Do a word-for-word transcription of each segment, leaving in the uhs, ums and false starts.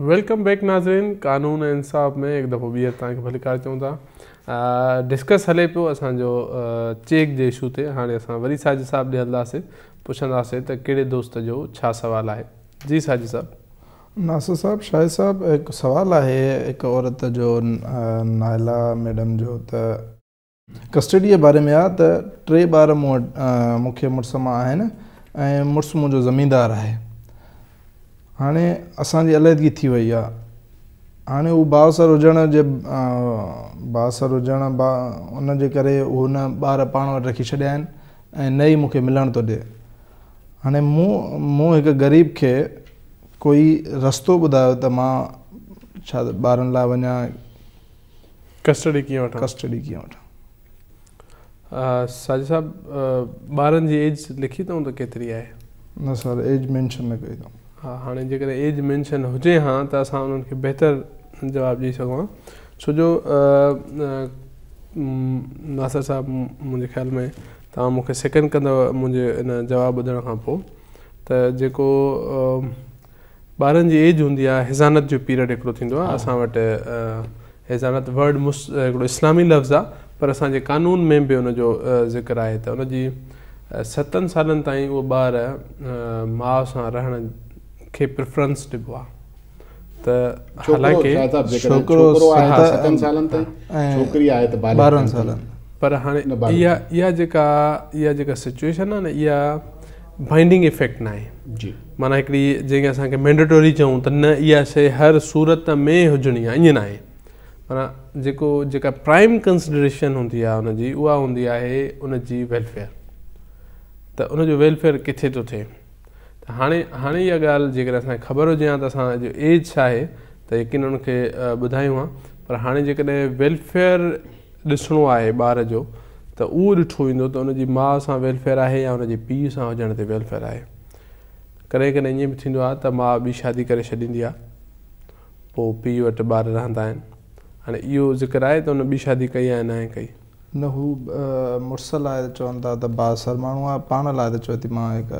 Welcome back नाज़रीन, कानून इंसाफ़ में एक दफ़ो बीहर तव्हांखे भलिकार चऊं था। डिस्कस हले पियो असांजो चेक जे इशू ते। हाणे असां वरी साजिद साहब ॾे हलंदासीं, पुछंदासीं त कहिड़े दोस्त जो छा सवाल आहे। जी साजिद साहब। नासिर साहब, शाहिद साहब, एक सवाल आहे एक औरत जो, नाइला मैडम जो, त कस्टडी जे बारे में आहे त टे ॿार मूं वटि मूंखे मुड़ुस मां आहिनि ऐं मुड़ुसु मुंहिंजो ज़मींदार आहे। हाँ असांजी अलहदगी थी वही है। हाँ वो बावसर हुजण जे बावसर हुजण बा उन जे करे उन बार पाण वट रखी छड्या आहिनि ऐं नई मुखे मिलण तो दे। हाँ मूं मूं एक गरीब के कोई रस्तो बुधायो त मां छा बारन ला वना कस्टडी कियां वठा कस्टडी कियां वठा। साजिद साहब, बारन जी एज लिखी तो तो केतरी है? न सर, एज मेंशन न कई तो। हाँ, हाँ जर एज मेंशन हुए हाँ तो अस उनके बेहतर जवाब दी सो। छोजो नासिर साहब, मुझे ख्याल में तुम मुख्य सेकंड कदव मुझे इन जवाब बुधण का तो जो बार की एज होंगी हिजानत जो पीरियड एक अस वट हिजानत वर्ड मुस इस्लामी लफ्ज़ आ पर असांजे कानून में भी उनजो जिक्र है। तो उनकी सतन साल तीन वो बार माँ से रहन के प्रेफरेंस दिबो त हालांकि छोकरो आहे त सतन सालन त छोकरी आहे त बारहं सालन पर हाने या या जेका या जेका सिचुएशन आ न या बाइंडिंग इफेक्ट ना है जी। माने एकड़ी जेके असा के मैंडेटरी चऊं त न या से हर सूरत में हुजणी आ, इन ना है। माना जेको जेका प्राइम कंसीडरेशन हुंदी आ उन जी उहा हुंदी आहे उन जी वेलफेयर, त उन जो वेलफेयर किथे तो थे। हाँ हाँ यह गाल जर अस खबर हुए हाँ तो असो एज है तो यकीन उनके बुधायूँ हाँ पर हाँ जैसे वेलफेयर दिसणो है बार जो तो वो दिठो वो तो उनकी माँ से वेलफेयर है या उनके पी से हुजण ते वेलफेयर है। कदें कदें ये भी थो तो माँ बी शादी कर छींदी है तो पी वट बार रहंदा। हाँ यो जिक्र है तो उन बी शादी कई है ना कई न हू मुड़सल है चवन था तो बासर मानू आ पान ला चवे थी माँ एक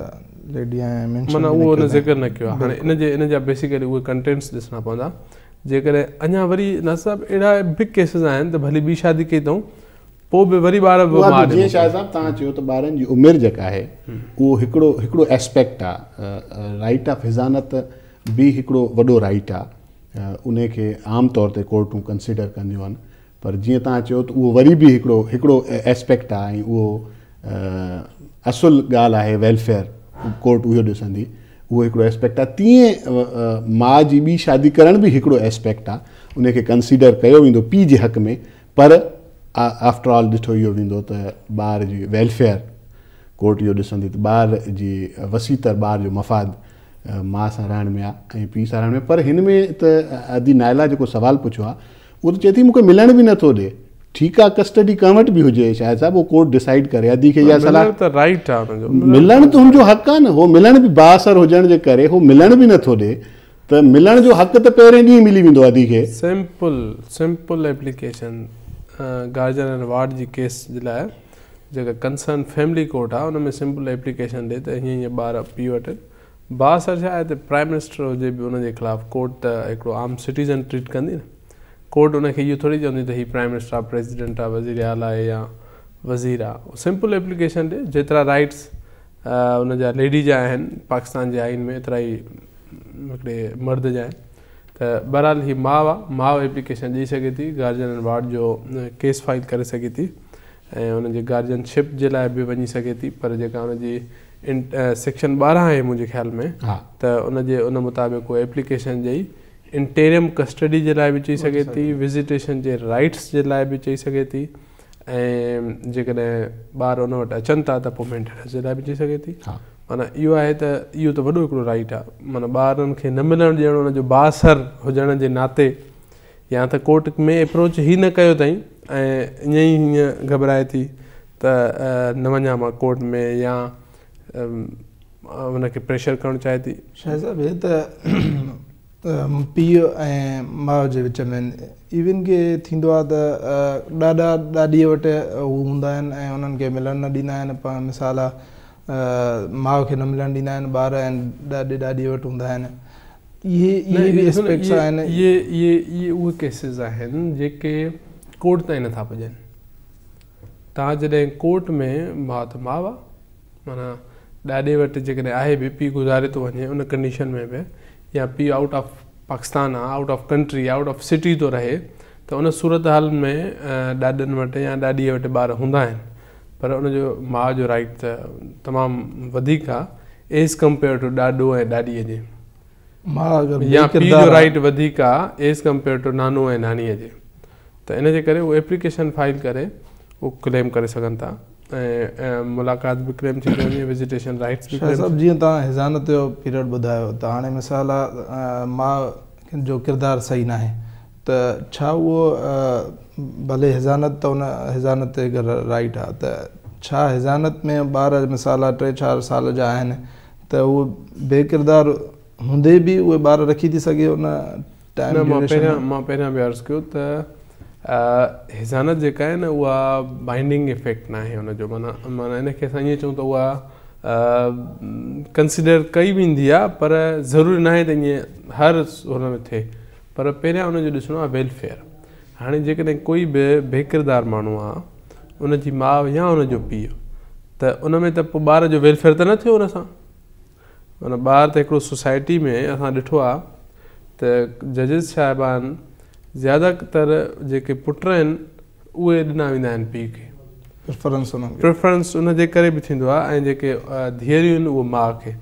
लेडी है मेंशन माना वो न जिक्र न किया। हाँ इन इन जा बेसिकली वो कंटेंट्स दिसना पौंदा जेकर अना वरी न सब एड़ा बिग केसेस आन तो भली बी शादी कई तो पो भी वरी बार मार जे शाह साहब ता चो तो बारन जी उम्र जका है वो हिकड़ो हिकड़ो एस्पेक्ट आ राइट ऑफ हिजानत भी हिकड़ो वडो राइट आ उने के आम तौर ते कोर्टू कंसीडर कंदियो अन पर जे ता चो तो वो वरी भी हिकड़ो हिकड़ो एस्पेक्ट आ वो असल गाल है वेलफेयर कोर्ट उहो ॾिसंदी वो हिकिड़ो एस्पेक्ट आ। तीअं माँ जी बी शादी करण भी हिकिड़ो एस्पेक्ट आ उनके कंसीडर कयो वेंदो पी जे हक़ में पर आफ्टर ऑल ॾिठो इहो वेंदो त ॿार जी वेलफेयर कोर्ट इहो ॾिसंदी त ॿार जी वसीतर ॿार जो मफ़ाद माँ सां रहण में आहे ऐं पीउ सां रहण में। पर हिन में त अदी नाइला जेको सुवाल पुछियो आहे उहो चए थी मूंखे मिलण बि नथो ॾे। ठीक है, कस्टडी कन्वर्ट भी हुए शायद साहब वो कोर्ट डिसाइड करे अदी के या सलाह तो राइट आ मिलन तो उनजो हक आ न वो मिलन भी बासर हुजण जे करे वो मिलन भी न थो दे तो मिलन जो हक तो पेरे दी मिली विंदो अदी के। Simple simple application guardian and ward जी केस जिला जेका कंसर्न फैमिली कोर्ट आ उन में सिंपल एप्लीकेशन दे त ये ये बार पी वट बासर शायद प्राइम मिनिस्टर हो जे भी उन जे खिलाफ कोर्ट एक आम सिटीजन ट्रीट कंदी न। कोर्ट उनके ये थोड़ी चवंदी तो ही प्राइम मिनिस्टर प्रेसिडेंट आ वजीर आला है या वजीर आ। सिंपल एप्लीकेशन दे जितरा राइट्स उन जा लेडी जा आन पाकिस्तान के आइन में इतरा ही मर्द जा तो बहरहाल ही माव आ माव एप्लीकेशन दी सके थी गार्जियन एंड वार्ड जो केस फाइल करे सके थी ए उन जे गार्जियनशिप जे लाए भी वनी सके थी पर जेका उन जी सेक्शन बारह है मुझे ख्याल में तो उन जे उन मुताबिक वो एप्लीकेशन जी इंटेरियम कस्टडी के लिए भी चई सके थी, विजिटेशन के राइट्स के लिए भी चई सके थी ए जैसे बार उन वट अचन था तो मेंटेनेंस के लिए भी चई सके थी। माना यो है तो यो तो वडो एकड़ो राइट आ माना बारन के न मिलण देण उन जो बासर हुजण के नाते या तो कोर्ट में अप्रोच ही न कयो तई ए इए ही घबराए थी त न वना मां कोर्ट में या उनके प्रेशर करण चाहे थी। शायद साहब पीओ ए माँ के विच में इवन के थिंदो आ त दादा दादी वट वो हुंदा आन ए उनन के मिलन न दीना आन। मिसाल माँ के न मिलन दीना आन बार दादी दादी वट हुंदा आन ये ये भी एस्पेक्ट्स आयन ये ये ये वो केसेस आहिनि जेके कोर्ट ताईं नथा पुॼनि। तव्हां जॾहिं कोर्ट में भाउ माउ आहे माना ॾाॾे वटि जेकॾहिं आहे बि पीउ गुज़ारे थो वञे उन कंडीशन में बि या पीउ आउट ऑफ पाकिस्तान आहे out of country out of city थो रहे त उन सूरत हाल में ॾाॾनि वटि या ॾाॾीअ वटि ॿार हूंदा आहिनि पर उनजो माउ जो राइट त तमामु वधीक आहे एज़ कंपेयर टू ॾाॾो ऐं ॾाॾीअ जे या पी जो राइट वधीक आहे एज़ कंपेयर टू नानो ऐं नानीअ जे त इन जे करे उहे एप्लीकेशन फाइल करे उहो क्लेम करे सघनि था ऐं मुलाक़ात बि क्लेम थी वञे विजिटेशन राइट्स बि क्लेम। सभु जीअं तव्हां हिज़ानत जो पीरियड ॿुधायो त हाणे मिसाल आहे माउ जो किरदारु सही न आहे त छा उहो भले हिज़ानत त उन हिज़ानत ते राइट आहे त छा हिज़ानत में ॿार मिसाल आहे टे चारि साल जा आहिनि त उहो बेकिरदारु होंदे भी वो बार रखी थी सके उन टाइम में। मां पहिरियां बि अर्ज़ु कयो त हिज़ानत जेका आहे न उहा बाइंडिंग इफेक्ट न आहे उनजो माना माना इनखे असां ईअं चऊं त उहा कंसिडर कई वेंदी आहे पर ज़रूरी न आहे त ईअं हर हुन में थिए पर पहिरियां उनजो ॾिसणो आहे वेलफेयर। हाणे जेकॾहिं कोई बि बेकिरदार माण्हू आहे उनजी माउ या उनजो पीउ त उन में त पोइ ॿार जो वेलफेयर त न थियो उन सां माना ॿार त हिकिड़ो सोसाइटी में असां ॾिठो आहे त जजिस साहिबु आहिनि ज़्यादातर जेके पुट आहिनि उहे ॾिना वेंदा आहिनि पीउ खे प्रिफरेंस उन्हनि प्रिफरेंस उन जे करे बि थींदो आहे ऐं जेके धीअरियूं आहिनि उहे माउ खे।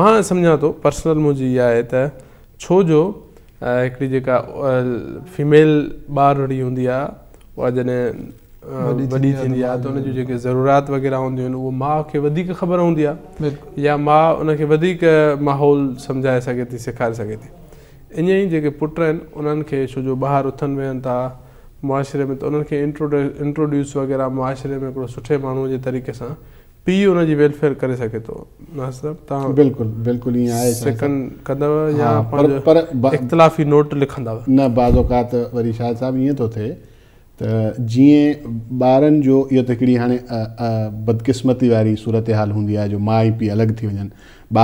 मां सम्झां थो पर्सनल मुंहिंजी इहा आहे त छो जो हिकिड़ी जेका फीमेल ॿारड़ी हूंदी आहे उहा वॾी थींदी थी आहे त उनजी जेके ज़रूरात वग़ैरह हूंदियूं आहिनि उहो माउ खे वधीक ख़बर हूंदी आहे या माउ उनखे वधीक माहौल सम्झाए सघे थी सेखारे सघे थी। ईअं ई जेके पुट आहिनि उन्हनि खे छो जो ॿाहिरि उथनि वेहनि था मुआशिरे में त उन्हनि खे इंट्रोड्यू इंट्रोड्यूस वग़ैरह मुआशिरे में हिकिड़ो सुठे माण्हूअ जे तरीक़े सां पीउ उनजी वेलफेयर करे सघे थो। नासिर तव्हां बिल्कुलु बिल्कुलु ईअं आहे सेकंड कंदव या पर इख़्तिलाफ़ी नोट लिखंदव न बाज़ औक़ात वरी शायद साहिबु ईअं थो थिए त जीअं ॿारनि जो इहो त हिकिड़ी हाणे बदकिस्मती वारी सूरत हाल हूंदी आहे जो माउ ऐं पीउ अलॻि थी वञनि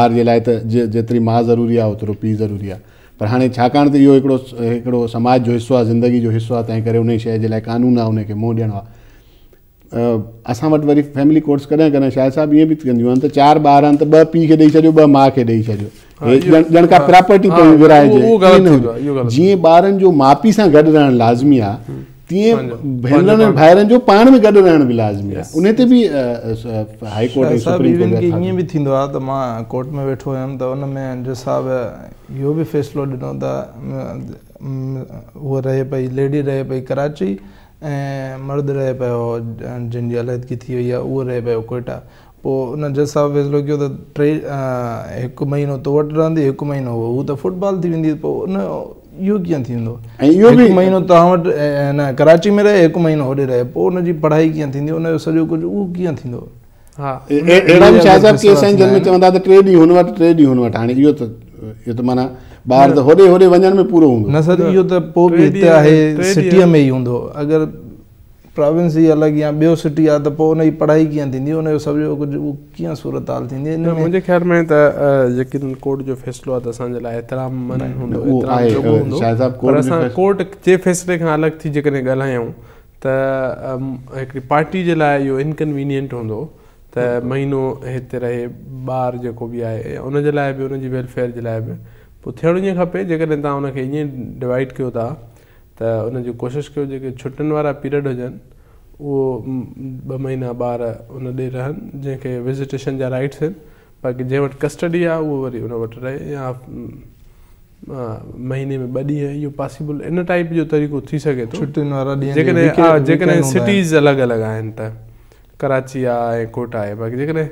ॿार जे लाइ त जे जेतिरी माउ ज़रूरी आहे ओतिरो पीउ ज़रूरी आहे पर हाणे छाकाणि त इहो हिकिड़ो हिकिड़ो समाज जो हिसो आहे ज़िंदगी जो हिसो आहे तंहिं करे उन शइ जे लाइ कानून आहे उनखे मुंहुं ॾियणो आहे। असां वटि वरी फैमिली कोर्ट्स कॾहिं कॾहिं शायद साहिबु ईअं बि कंदियूं आहिनि त चारि ॿार आहिनि त ॿ पीउ खे ॾेई छॾियो ॿ माउ खे ॾेई छॾियो ॼण का प्रॉपर्टी पई विराइजे। जीअं ॿारनि जो माउ पीउ सां गॾु रहणु लाज़मी आहे तीअं भेनरनि भाइरनि जो पाण में गॾु रहण बि लाज़मी आहे उन ते बि हाई कोर्ट सुप्रीम कोर्ट खे ईअं बि थींदो आहे त मां कोर्ट में वेठो हुयुमि त उन में जो साहिबु इहो बि फ़ैसिलो ॾिनो त उहा रहे पई लेडी रहे पई कराची ऐं मर्द रहे पियो जंहिंजी अलहदगी थी वई आहे उहो रहे पियो कोयटा। पोइ उन जज साहिबु फ़ैसिलो कयो त टे हिकु महीनो तो वटि रहंदी हिकु महीनो हू त फुटबॉल थी वेंदी पोइ उन इहो कीअं थींदो हिकु महीनो तव्हां वटि न कराची में रहे हिकु महीनो होॾे रहे पोइ हुनजी पढ़ाई कीअं थींदी उनजो सॼो कुझु उहो कीअं थींदो। हा अहिड़ा बि शायदि केस आहिनि जंहिंमें चवंदा त टे ॾींहं हुन वटि टे ॾींहं हुन वटि हाणे इहो त इहो त माना ॿार त होॾे होॾे वञण में पूरो हूंदो न सर इहो त पोइ बि हिते आहे सिटीअ में ई हूंदो अगरि प्रोविंस ई अलॻि या ॿियो सिटी आहे त पोइ उनजी पढ़ाई कीअं थींदी उनजो सॼो कुझु उहो कीअं सूरत हाल थींदी। मुंहिंजे ख़्याल में त यकीनन कोर्ट जो फ़ैसिलो आहे त असांजे लाइ एतिराम मन हूंदो पर असां कोर्ट जे फ़ैसिले खां अलॻि थी जेकॾहिं ॻाल्हायूं त हिकिड़ी पार्टी जे लाइ इहो इनकन्वीनियंट हूंदो त महीनो हिते रहे ॿार जेको बि आहे उनजे लाइ बि उनजी वेलफेयर जे लाइ बि पोइ थियणो ईअं खपे जेकॾहिं तव्हां उनखे ईअं डिवाइड कयो था त उनजी कोशिशि कयो जेके छुटियुनि वारा पीरियड हुजनि उहो ॿ महीना ॿार उन ॾे रहनि जंहिंखे विज़िटेशन जा राइट्स आहिनि बाक़ी जंहिं वटि कस्टडी आहे उहो वरी उन वटि रहे या महीने में ॿ ॾींहं इहो पॉसिबल इन टाइप जो तरीक़ो थी सघे थो छुटियुनि वारा ॾींहं जेकॾहिं जेकॾहिं सिटीज़ अलॻि अलॻि आहिनि त कराची आहे ऐं कोटा आहे बाक़ी जेकॾहिं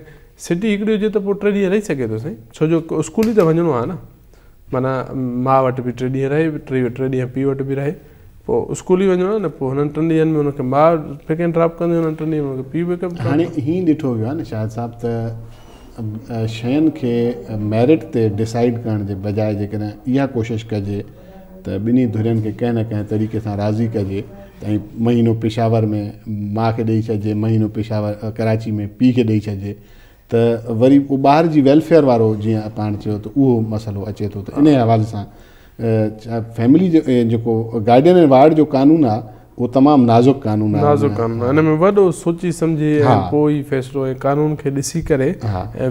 सिटी हिकिड़ी हुजे त पोइ टे ॾींहं रही सघे थो साईं छो जो स्कूल ई त वञिणो आहे न माना माउ वटि बि टे ॾींहं रहे टे टे ॾींहं पीउ वटि बि रहे पोइ स्कूल ई वञिणो आहे न पोइ हुननि टिनि ॾींहंनि में हुनखे माउ पिक एंड ड्रॉप कंदी हुननि टिनि ॾींहंनि में हुनखे पीउ पिकअप। हाणे हीअं ॾिठो वियो आहे न शाहिद साहिबु त शयुनि खे मैरिट ते डिसाइड करण जे बजाए जेकॾहिं इहा कोशिशि कजे त ॿिन्ही धुरियुनि खे कंहिं न कंहिं तरीक़े सां राज़ी कजे ऐं महीनो पेशावर में माउ खे ॾेई छॾिजे महीनो पेशावर कराची में पीउ खे ॾेई छॾिजे त तो वरी ॿार जी वेलफेयर वारो जीअं पाण चयो तो उहो मसलो अचे तो इन हवाले सां फैमिली जो गार्डियन एंड वार्ड जो कानून आ वो तमाम नाजुक कानून है नाजुक कानून है में वडो सोची समझी कोई फैसलो है कानून के दिसी करे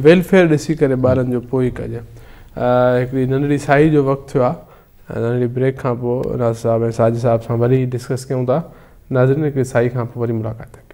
वेलफेयर दिसी करे बारन जो पोई कजे एक नंढड़ी साई जो वक्त हुआ नंढड़ी ब्रेक का पो राज साहब साजिद साहब सां वरी डिस्कस कयूं था नाज़रीन के साई का पो वरी मुलाकात